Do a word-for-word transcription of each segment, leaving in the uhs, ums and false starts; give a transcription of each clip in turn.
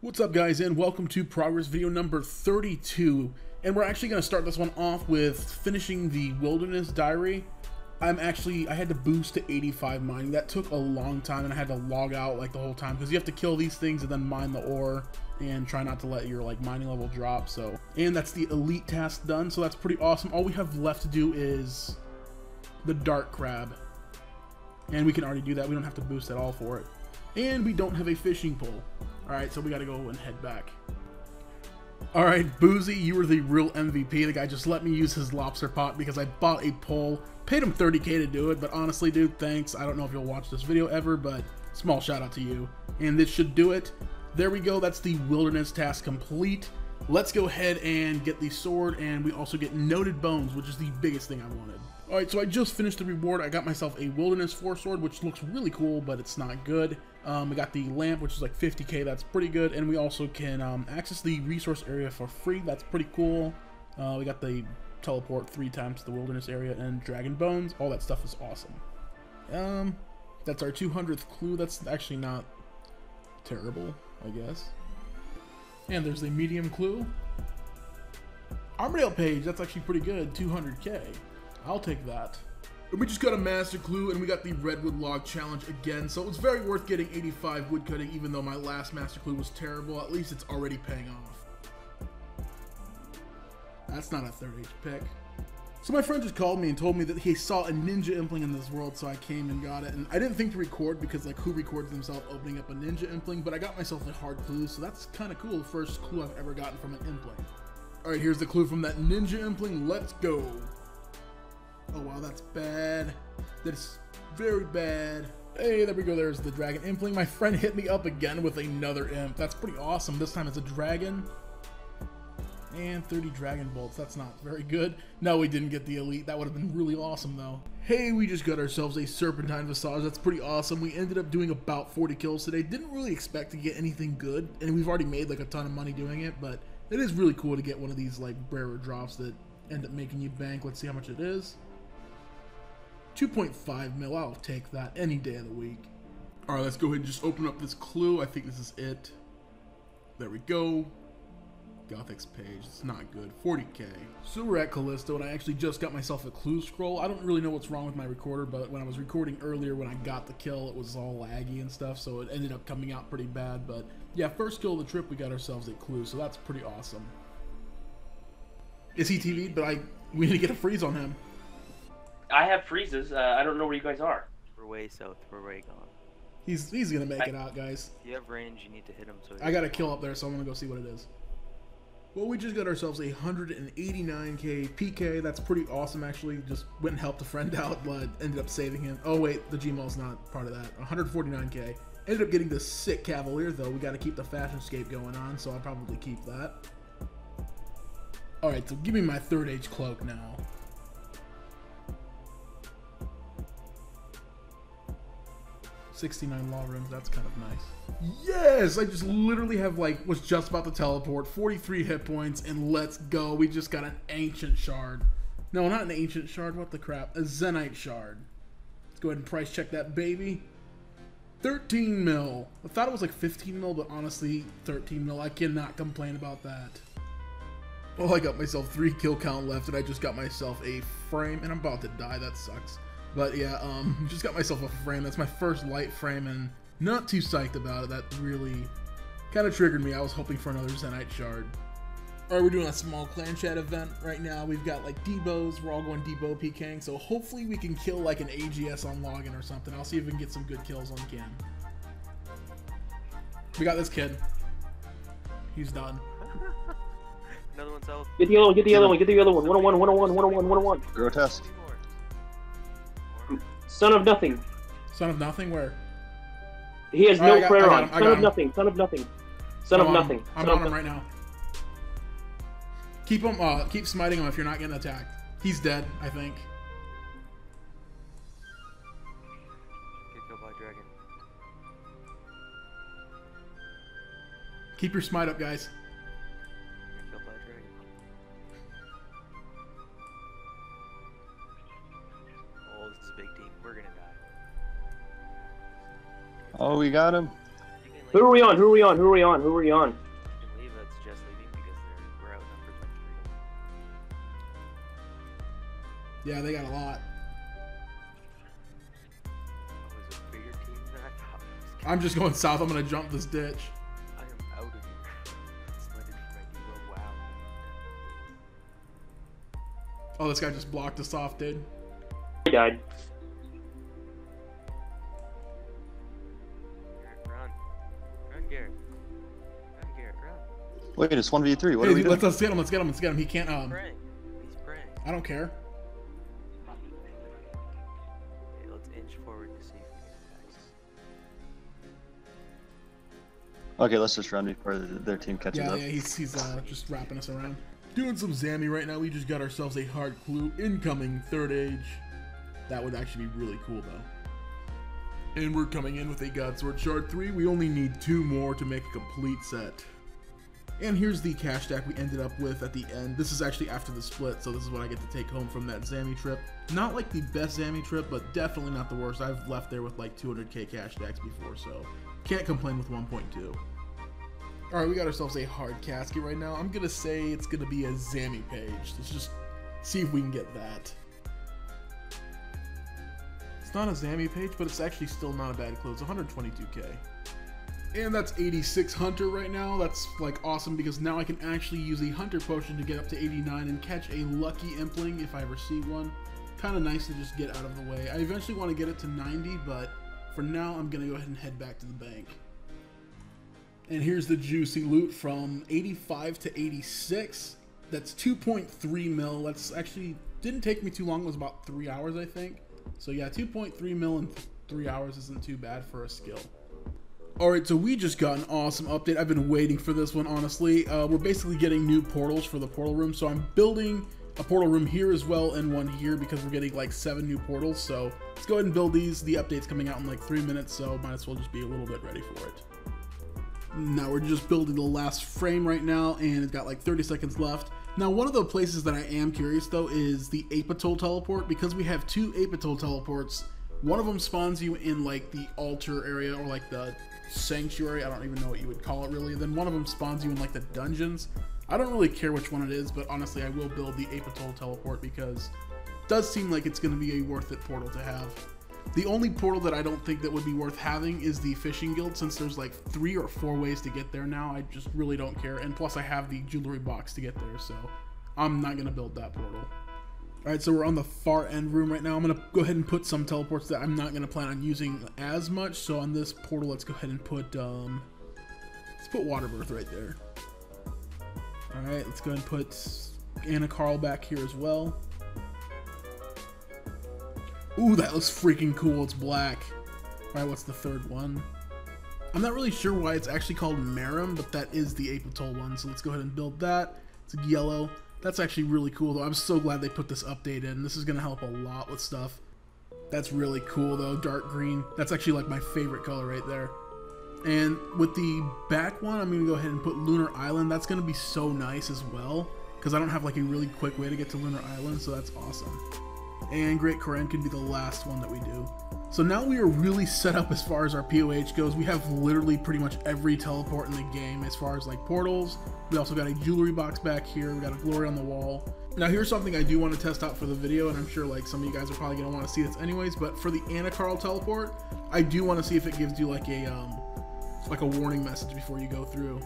What's up guys, and welcome to progress video number thirty-two, and we're actually going to start this one off with finishing the Wilderness Diary. I'm actually I had to boost to eighty-five mining. That took a long time and I had to log out like the whole time because you have to kill these things and then mine the ore and try not to let your like mining level drop. So, and that's the elite task done, so that's pretty awesome. All we have left to do is the dark crab, and we can already do that. We don't have to boost at all for it, and we don't have a fishing pole. Alright, so we gotta go and head back. Alright, Boozy, you were the real M V P. The guy just let me use his lobster pot because I bought a pole. Paid him thirty K to do it, but honestly, dude, thanks. I don't know if you'll watch this video ever, but small shout out to you. And this should do it. There we go, that's the wilderness task complete. Let's go ahead and get the sword, and we also get noted bones, which is the biggest thing I wanted. Alright, so I just finished the reward. I got myself a Wilderness Four Sword, which looks really cool, but it's not good. Um, we got the lamp, which is like fifty K. That's pretty good. And we also can um, access the resource area for free. That's pretty cool. Uh, we got the teleport three times to the wilderness area and dragon bones. All that stuff is awesome. Um, that's our two hundredth clue. That's actually not terrible, I guess. And there's the medium clue. Armadale Page, that's actually pretty good. two hundred K. I'll take that. We just got a master clue, and we got the redwood log challenge again, so it was very worth getting eighty-five woodcutting, even though my last master clue was terrible. At least it's already paying off. That's not a third age pick. So my friend just called me and told me that he saw a ninja impling in this world, so I came and got it. And I didn't think to record because, like, who records themselves opening up a ninja impling? But I got myself a hard clue, so that's kind of cool. The first clue I've ever gotten from an impling. All right, here's the clue from that ninja impling. Let's go. Oh wow, that's bad. That's very bad. Hey, there we go. There's the dragon impling. My friend hit me up again with another imp. That's pretty awesome. This time it's a dragon. And thirty dragon bolts. That's not very good. No, we didn't get the elite. That would have been really awesome though. Hey, we just got ourselves a serpentine visage. That's pretty awesome. We ended up doing about forty kills today. Didn't really expect to get anything good, and we've already made like a ton of money doing it, but it is really cool to get one of these like rarer drops that end up making you bank. Let's see how much it is. two point five mil, I'll take that any day of the week. All right, let's go ahead and just open up this clue. I think this is it. There we go. Gothic's page, it's not good, forty K. So we're at Callisto, and I actually just got myself a clue scroll. I don't really know what's wrong with my recorder, but when I was recording earlier when I got the kill, it was all laggy and stuff, so it ended up coming out pretty bad. But yeah, first kill of the trip, we got ourselves a clue, so that's pretty awesome. Is he T V'd? But I, we need to get a freeze on him. I have freezes. Uh, I don't know where you guys are. We're way south. We're way gone. He's he's gonna make I, it out, guys. You have range. You need to hit him. So I got a kill up there, so I'm gonna go see what it is. Well, we just got ourselves a one hundred eighty-nine K P K. That's pretty awesome, actually. Just went and helped a friend out, but ended up saving him. Oh wait, the Gmail's not part of that. one hundred forty-nine K. Ended up getting the sick Cavalier though. We got to keep the fashion scape going on, so I'll probably keep that. All right, so give me my third age cloak now. sixty-nine law runes, that's kind of nice. Yes, I just literally have like, was just about to teleport, forty-three hit points, and let's go. We just got an ancient shard. No, not an ancient shard, what the crap, a Zenite shard. Let's go ahead and price check that baby. thirteen mil, I thought it was like fifteen mil, but honestly, thirteen mil, I cannot complain about that. Well, I got myself three kill count left, and I just got myself a frame, and I'm about to die, that sucks. But yeah, um, just got myself a frame. That's my first light frame, and not too psyched about it. That really kind of triggered me. I was hoping for another Zenite shard. All right, we're doing a small clan chat event right now. We've got like D-Bows. We're all going D-Bow PKing, so hopefully we can kill like an A G S on login or something. I'll see if we can get some good kills on cam. We got this kid. He's done. Another one's out. Get the other one, get the other one, get the other one. one oh one, one oh one, one oh one, one oh one. Grotesque. Son of nothing. Son of nothing? Where? He has no prayer on. Son of nothing. Son of nothing. Son of nothing. I'm on him right now. Keep him. Uh, keep smiting him if you're not getting attacked. He's dead, I think. Get killed by dragon. Keep your smite up, guys. Get killed by dragon. Oh, this is a big deal. We're gonna die. Oh, we got him. You can Who are we on? Who are we on? Who are we on? Who are we on? I believe that's just leaving because they're, we're outnumbered by three. Yeah, they got a lot. I'm just going south. I'm going to jump this ditch. I am out of here. Wow. Oh, this guy just blocked us off, dude. He died. Run. Run, Garrett. Run, Garrett, run. Wait, it's one v three. What hey, are we dude, doing? Let's get him. Let's get him. Let's get him. He can't... Um, He's praying. He's praying. I don't care. Okay, let's inch forward to see. Okay, let's just run before their team catches yeah, up. Yeah, he's, he's uh, just wrapping us around. Doing some Zammy right now. We just got ourselves a hard clue. Incoming third age. That would actually be really cool, though. And we're coming in with a Godsword Shard three. We only need two more to make a complete set. And here's the cash stack we ended up with at the end. This is actually after the split, so this is what I get to take home from that Zammy trip. Not like the best Zammy trip, but definitely not the worst. I've left there with like two hundred K cash stacks before, so... Can't complain with one point two. All right, we got ourselves a hard casket right now. I'm gonna say it's gonna be a Zammy page. Let's just see if we can get that. It's not a Zammy page, but it's actually still not a bad close. one hundred twenty-two K, and that's eighty-six hunter right now. That's like awesome because now I can actually use the hunter potion to get up to eighty-nine and catch a lucky impling if I ever see one. Kind of nice to just get out of the way. I eventually want to get it to ninety, but for now, I'm going to go ahead and head back to the bank. And here's the juicy loot from eighty-five to eighty-six. That's two point three mil. That's actually didn't take me too long. It was about three hours, I think. So yeah, two point three mil in three hours isn't too bad for a skill. All right, so we just got an awesome update. I've been waiting for this one, honestly. Uh, we're basically getting new portals for the portal room. So I'm building a portal room here as well, and one here because we're getting like seven new portals. So let's go ahead and build these. The update's coming out in like three minutes, so might as well just be a little bit ready for it. Now we're just building the last frame right now, and it's got like thirty seconds left. Now, one of the places that I am curious though is the Ape Atoll teleport, because we have two Ape Atoll teleports. One of them spawns you in like the altar area or like the sanctuary. I don't even know what you would call it really. Then one of them spawns you in like the dungeons. I don't really care which one it is, but honestly, I will build the Ape Atoll teleport because it does seem like it's going to be a worth it portal to have. The only portal that I don't think that would be worth having is the fishing guild, since there's like three or four ways to get there now. I just really don't care, and plus I have the jewelry box to get there, so I'm not going to build that portal. Alright, so we're on the far end room right now. I'm going to go ahead and put some teleports that I'm not going to plan on using as much, so on this portal, let's go ahead and put, um, let's put Waterbirth right there. Alright, let's go ahead and put Annakarl back here as well. Ooh, that looks freaking cool. It's black. Alright, what's the third one? I'm not really sure why it's actually called Marum, but that is the Ape Atoll one, so let's go ahead and build that. It's yellow. That's actually really cool, though. I'm so glad they put this update in. This is going to help a lot with stuff. That's really cool, though. Dark green. That's actually, like, my favorite color right there. And with the back one, I'm going to go ahead and put Lunar Island. That's going to be so nice as well, because I don't have like a really quick way to get to Lunar Island, so that's awesome. And Great Corrin can be the last one that we do. So now we are really set up as far as our P O H goes. We have literally pretty much every teleport in the game as far as like portals. We also got a jewelry box back here. We got a glory on the wall. Now here's something I do want to test out for the video, and I'm sure like some of you guys are probably going to want to see this anyways, but for the Annakarl teleport, I do want to see if it gives you like a... um. like a warning message before you go through.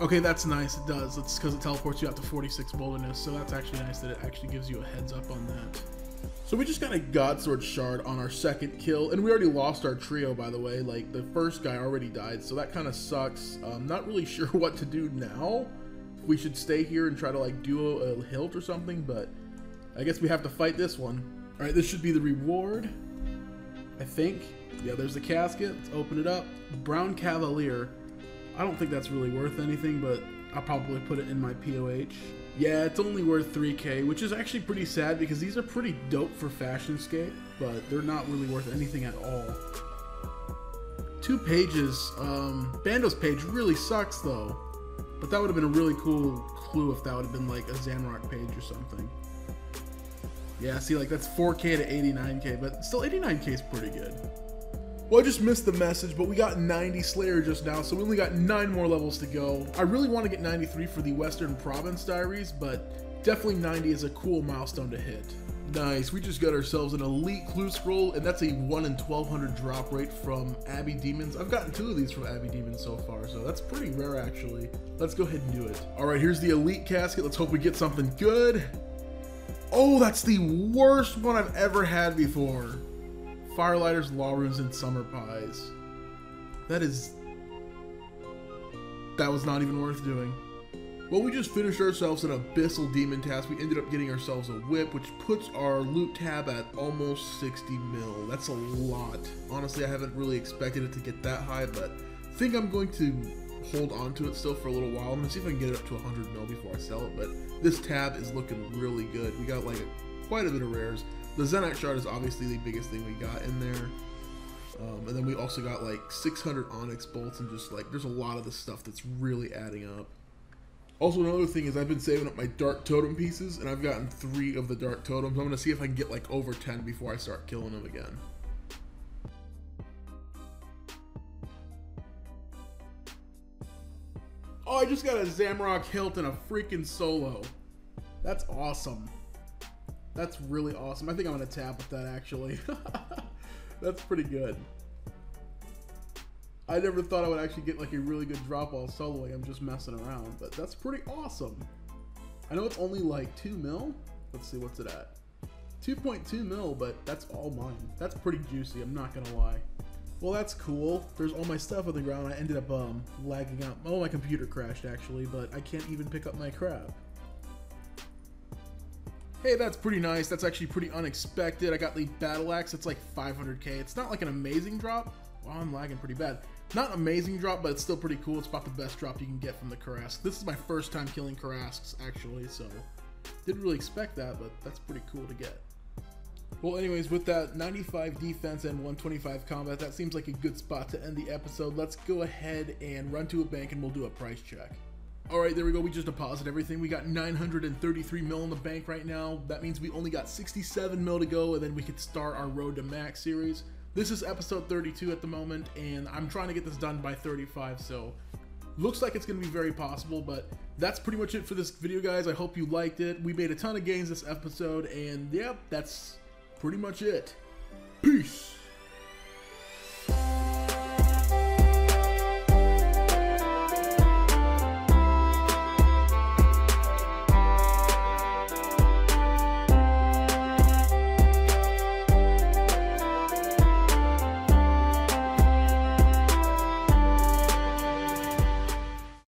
Okay, that's nice, it does. That's because it teleports you out to forty-six wilderness, so that's actually nice that it actually gives you a heads up on that. So we just got a Godsword Shard on our second kill, and we already lost our trio, by the way. Like, the first guy already died, so that kind of sucks. I'm not really sure what to do now. We should stay here and try to like do a hilt or something, but I guess we have to fight this one. All right, this should be the reward, I think. Yeah, there's the casket. Let's open it up. Brown Cavalier. I don't think that's really worth anything, but I'll probably put it in my P O H. Yeah, it's only worth three K, which is actually pretty sad because these are pretty dope for Fashionscape, but they're not really worth anything at all. Two pages. Um, Bandos page really sucks, though. But that would have been a really cool clue if that would have been like a Zamrock page or something. Yeah, see, like that's four K to eighty-nine K, but still eighty-nine K is pretty good. Well, I just missed the message, but we got ninety Slayer just now, so we only got nine more levels to go. I really want to get ninety-three for the Western Province Diaries, but definitely ninety is a cool milestone to hit. Nice, we just got ourselves an Elite Clue Scroll, and that's a one in twelve hundred drop rate from Abbey Demons. I've gotten two of these from Abbey Demons so far, so that's pretty rare actually. Let's go ahead and do it. All right, here's the Elite Casket. Let's hope we get something good. Oh, that's the worst one I've ever had before. Firelighters, Law Runes, and Summer Pies. That is... that was not even worth doing. Well, we just finished ourselves an Abyssal Demon task. We ended up getting ourselves a whip, which puts our loot tab at almost sixty mil. That's a lot. Honestly, I haven't really expected it to get that high, but I think I'm going to hold on to it still for a little while. I'm going to see if I can get it up to one hundred mil before I sell it, but this tab is looking really good. We got like a, quite a bit of rares. The Zenite Shard is obviously the biggest thing we got in there. Um, and then we also got like six hundred Onyx Bolts and just like, there's a lot of the stuff that's really adding up. Also, another thing is I've been saving up my Dark Totem pieces, and I've gotten three of the Dark Totems. I'm going to see if I can get like over ten before I start killing them again. Oh, I just got a Zamrock hilt and a freaking solo. That's awesome. That's really awesome. I think I'm going to tab with that actually. That's pretty good. I never thought I would actually get like a really good drop while soloing. I'm just messing around, but that's pretty awesome. I know it's only like two mil. Let's see, what's it at? two point two mil, but that's all mine. That's pretty juicy, I'm not gonna lie. Well, that's cool. There's all my stuff on the ground. I ended up um, lagging out. Oh, my computer crashed actually, but I can't even pick up my crab. Hey, that's pretty nice. That's actually pretty unexpected. I got the battle axe. It's like five hundred K. It's not like an amazing drop. Well, I'm lagging pretty bad. Not amazing drop, but it's still pretty cool. It's about the best drop you can get from the Carrasque. This is my first time killing Carrasques, actually, so didn't really expect that, but that's pretty cool to get. Well, anyways, with that ninety-five defense and one twenty-five combat, that seems like a good spot to end the episode. Let's go ahead and run to a bank and we'll do a price check. All right, there we go. We just deposited everything. We got nine hundred thirty-three mil in the bank right now. That means we only got sixty-seven mil to go, and then we could start our Road to Max series. This is episode thirty-two at the moment, and I'm trying to get this done by thirty-five, so looks like it's going to be very possible, but that's pretty much it for this video, guys. I hope you liked it. We made a ton of gains this episode, and yep, that's pretty much it. Peace!